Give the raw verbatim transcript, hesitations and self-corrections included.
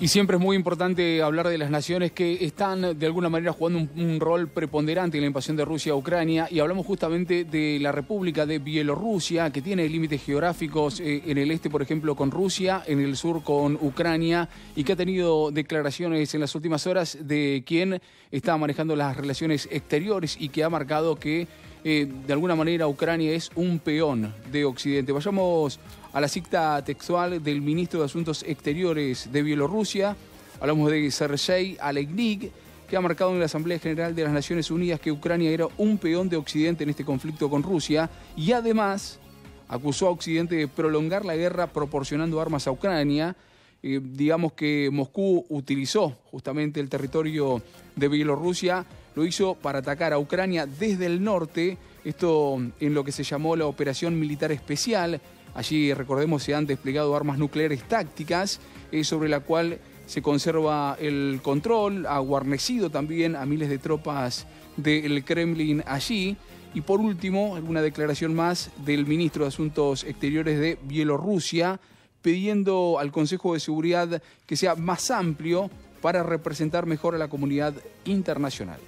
Y siempre es muy importante hablar de las naciones que están de alguna manera jugando un, un rol preponderante en la invasión de Rusia a Ucrania, y hablamos justamente de la República de Bielorrusia, que tiene límites geográficos eh, en el este, por ejemplo, con Rusia, en el sur con Ucrania, y que ha tenido declaraciones en las últimas horas de quien está manejando las relaciones exteriores y que ha marcado que eh, de alguna manera Ucrania es un peón de Occidente. Vayamos a la cita textual del ministro de Asuntos Exteriores de Bielorrusia. Hablamos de Sergei Aleinik, que ha marcado en la Asamblea General de las Naciones Unidas que Ucrania era un peón de Occidente en este conflicto con Rusia, y además acusó a Occidente de prolongar la guerra proporcionando armas a Ucrania. Eh, digamos que Moscú utilizó justamente el territorio de Bielorrusia, lo hizo para atacar a Ucrania desde el norte, esto en lo que se llamó la Operación Militar Especial. Allí, recordemos, se han desplegado armas nucleares tácticas eh, sobre la cual se conserva el control, ha guarnecido también a miles de tropas del Kremlin allí. Y por último, alguna declaración más del ministro de Asuntos Exteriores de Bielorrusia, pidiendo al Consejo de Seguridad que sea más amplio para representar mejor a la comunidad internacional.